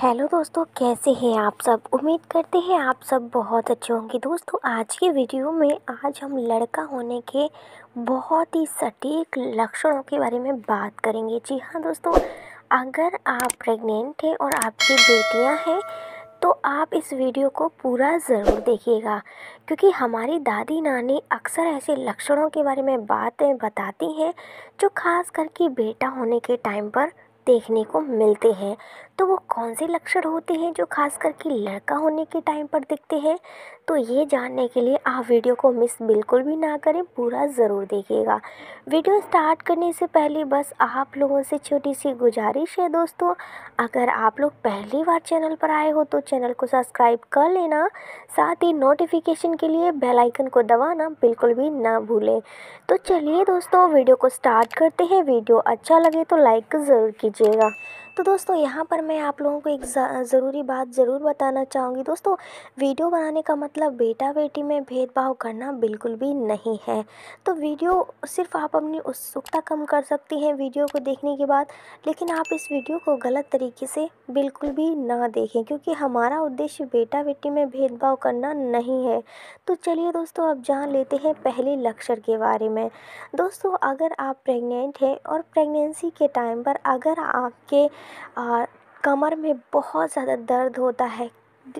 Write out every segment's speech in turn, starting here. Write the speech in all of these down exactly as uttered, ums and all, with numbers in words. Hello दोस्तों, कैसे हैं आप सब। उम्मीद करते हैं आप सब बहुत अच्छे होंगे। दोस्तों आज के वीडियो में आज हम लड़का होने के बहुत ही सटीक लक्षणों के बारे में बात करेंगे। जी हाँ दोस्तों, अगर आप प्रेग्नेंट हैं और आपकी बेटियां हैं तो आप इस वीडियो को पूरा ज़रूर देखिएगा, क्योंकि हमारी दादी नानी अक्सर ऐसे लक्षणों के बारे में बातें बताती हैं जो खास करके बेटा होने के टाइम पर देखने को मिलते हैं। तो वो कौन से लक्षण होते हैं जो खास करके लड़का होने के टाइम पर दिखते हैं, तो ये जानने के लिए आप वीडियो को मिस बिल्कुल भी ना करें, पूरा ज़रूर देखिएगा। वीडियो स्टार्ट करने से पहले बस आप लोगों से छोटी सी गुजारिश है दोस्तों, अगर आप लोग पहली बार चैनल पर आए हो तो चैनल को सब्सक्राइब कर लेना, साथ ही नोटिफिकेशन के लिए बेल आइकन को दबाना बिल्कुल भी ना भूलें। तो चलिए दोस्तों वीडियो को स्टार्ट करते हैं। वीडियो अच्छा लगे तो लाइक ज़रूर कीजिएगा। तो दोस्तों यहाँ पर मैं आप लोगों को एक ज़रूरी बात ज़रूर बताना चाहूँगी। दोस्तों वीडियो बनाने का मतलब बेटा बेटी में भेदभाव करना बिल्कुल भी नहीं है। तो वीडियो सिर्फ आप अपनी उत्सुकता कम कर सकती हैं वीडियो को देखने के बाद, लेकिन आप इस वीडियो को गलत तरीके से बिल्कुल भी ना देखें, क्योंकि हमारा उद्देश्य बेटा बेटी में भेदभाव करना नहीं है। तो चलिए दोस्तों अब जान लेते हैं पहले लक्षण के बारे में। दोस्तों अगर आप प्रेग्नेंट हैं और प्रेगनेंसी के टाइम पर अगर आपके और कमर में बहुत ज़्यादा दर्द होता है,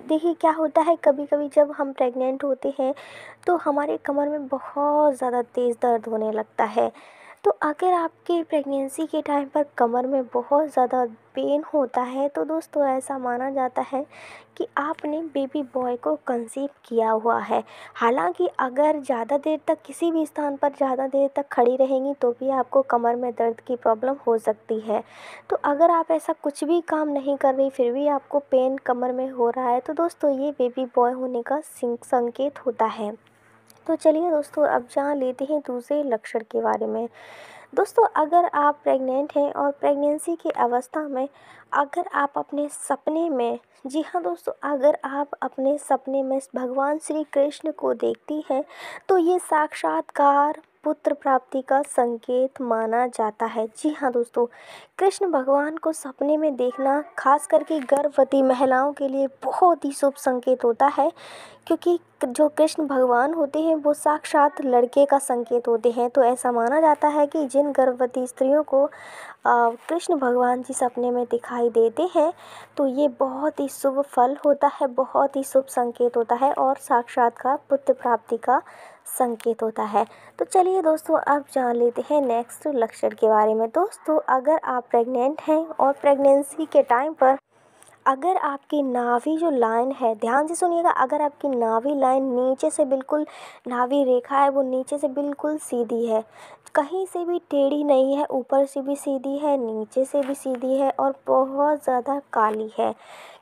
देखिए क्या होता है, कभी कभी जब हम प्रेग्नेंट होते हैं तो हमारे कमर में बहुत ज़्यादा तेज़ दर्द होने लगता है। तो अगर आपके प्रेगनेंसी के टाइम पर कमर में बहुत ज़्यादा पेन होता है तो दोस्तों ऐसा माना जाता है कि आपने बेबी बॉय को कंसीव किया हुआ है। हालांकि अगर ज़्यादा देर तक किसी भी स्थान पर ज़्यादा देर तक खड़ी रहेंगी तो भी आपको कमर में दर्द की प्रॉब्लम हो सकती है। तो अगर आप ऐसा कुछ भी काम नहीं कर रही फिर भी आपको पेन कमर में हो रहा है तो दोस्तों ये बेबी बॉय होने का संकेत होता है। तो चलिए दोस्तों अब जान लेते हैं दूसरे लक्षण के बारे में। दोस्तों अगर आप प्रेग्नेंट हैं और प्रेगनेंसी की अवस्था में अगर आप अपने सपने में, जी हाँ दोस्तों, अगर आप अपने सपने में भगवान श्री कृष्ण को देखती हैं तो ये साक्षात्कार पुत्र प्राप्ति का संकेत माना जाता है। जी हाँ दोस्तों, कृष्ण भगवान को सपने में देखना खास करके गर्भवती महिलाओं के लिए बहुत ही शुभ संकेत होता है, क्योंकि जो कृष्ण भगवान होते हैं वो साक्षात लड़के का संकेत होते हैं। तो ऐसा माना जाता है कि जिन गर्भवती स्त्रियों को कृष्ण भगवान जी सपने में दिखाई देते हैं तो ये बहुत ही शुभ फल होता है, बहुत ही शुभ संकेत होता है और साक्षात्कार पुत्र प्राप्ति का संकेत होता है। तो चलिए दोस्तों अब जान लेते हैं नेक्स्ट लक्षण के बारे में। दोस्तों अगर आप प्रेग्नेंट हैं और प्रेगनेंसी के टाइम पर अगर आपकी नाभि जो लाइन है, ध्यान से सुनिएगा, अगर आपकी नाभि लाइन नीचे से बिल्कुल, नाभि रेखा है वो नीचे से बिल्कुल सीधी है, कहीं से भी टेढ़ी नहीं है, ऊपर से भी सीधी है, नीचे से भी सीधी है और बहुत ज़्यादा काली है।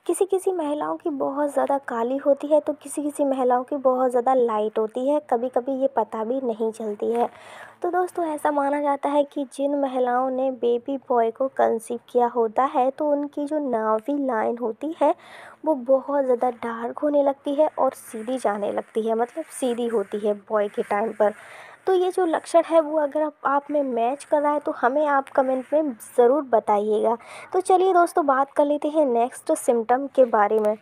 किसी किसी महिलाओं की बहुत ज़्यादा काली होती है तो किसी किसी महिलाओं की बहुत ज़्यादा लाइट होती है, कभी कभी ये पता भी नहीं चलती है। तो दोस्तों ऐसा माना जाता है कि जिन महिलाओं ने बेबी बॉय को कंसीव किया होता है तो उनकी जो नाभि लाइन होती है वो बहुत ज़्यादा डार्क होने लगती है और सीधी जाने लगती है, मतलब सीधी होती है बॉय के टाइम पर। तो ये जो लक्षण है वो अगर आप, आप में मैच कर रहा है तो हमें आप कमेंट में ज़रूर बताइएगा। तो चलिए दोस्तों बात कर लेते हैं नेक्स्ट सिम्टम के बारे में।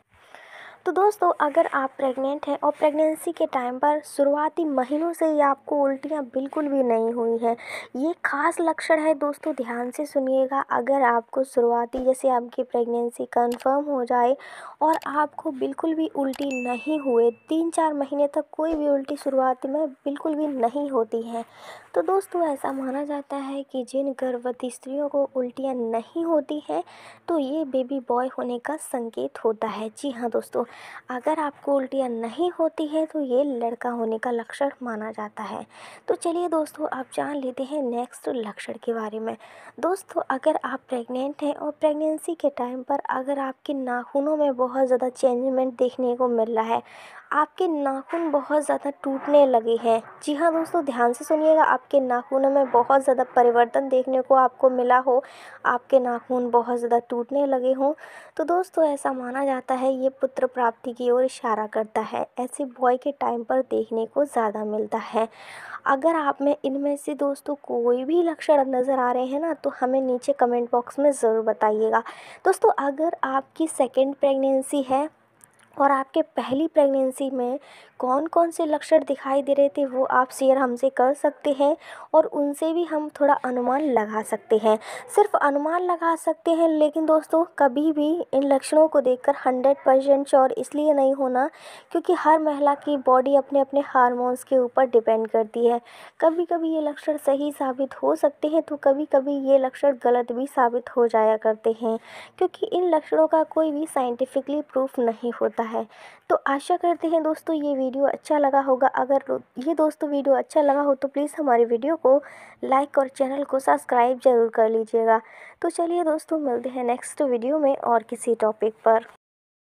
तो दोस्तों अगर आप प्रेग्नेंट हैं और प्रेगनेंसी के टाइम पर शुरुआती महीनों से ही आपको उल्टियां बिल्कुल भी नहीं हुई हैं, ये खास लक्षण है दोस्तों, ध्यान से सुनिएगा। अगर आपको शुरुआती, जैसे आपकी प्रेगनेंसी कंफर्म हो जाए और आपको बिल्कुल भी उल्टी नहीं हुए, तीन चार महीने तक कोई भी उल्टी शुरुआती में बिल्कुल भी नहीं होती है, तो दोस्तों ऐसा माना जाता है कि जिन गर्भवती स्त्रियों को उल्टियाँ नहीं होती हैं तो ये बेबी बॉय होने का संकेत होता है। जी हाँ दोस्तों, अगर आपको उल्टियाँ नहीं होती है तो ये लड़का होने का लक्षण माना जाता है। तो चलिए दोस्तों आप जान लेते हैं नेक्स्ट लक्षण के बारे में। दोस्तों अगर आप प्रेग्नेंट हैं और प्रेगनेंसी के टाइम पर अगर आपके नाखूनों में बहुत ज़्यादा चेंजमेंट देखने को मिल रहा है, आपके नाखून बहुत ज़्यादा टूटने लगे हैं, जी हाँ दोस्तों ध्यान से सुनिएगा, आपके नाखूनों में बहुत ज़्यादा परिवर्तन देखने को आपको मिला हो, आपके नाखून बहुत ज़्यादा टूटने लगे हों, तो दोस्तों ऐसा माना जाता है ये पुत्र प्राप्ति की ओर इशारा करता है। ऐसे बॉय के टाइम पर देखने को ज़्यादा मिलता है। अगर आप में इनमें से दोस्तों कोई भी लक्षण नज़र आ रहे हैं ना, तो हमें नीचे कमेंट बॉक्स में ज़रूर बताइएगा। दोस्तों अगर आपकी सेकेंड प्रेगनेंसी है और आपके पहली प्रेगनेंसी में कौन कौन से लक्षण दिखाई दे रहे थे वो आप शेयर हमसे कर सकते हैं, और उनसे भी हम थोड़ा अनुमान लगा सकते हैं। सिर्फ अनुमान लगा सकते हैं, लेकिन दोस्तों कभी भी इन लक्षणों को देखकर हंड्रेड परसेंट श्योर इसलिए नहीं होना क्योंकि हर महिला की बॉडी अपने अपने हार्मोन्स के ऊपर डिपेंड करती है। कभी कभी ये लक्षण सही साबित हो सकते हैं तो कभी कभी ये लक्षण गलत भी साबित हो जाया करते हैं, क्योंकि इन लक्षणों का कोई भी साइंटिफिकली प्रूफ नहीं होता है। तो आशा करते हैं दोस्तों ये वीडियो अच्छा लगा होगा। अगर ये दोस्तों वीडियो अच्छा लगा हो तो प्लीज़ हमारे वीडियो को लाइक और चैनल को सब्सक्राइब जरूर कर लीजिएगा। तो चलिए दोस्तों मिलते हैं नेक्स्ट वीडियो में और किसी टॉपिक पर।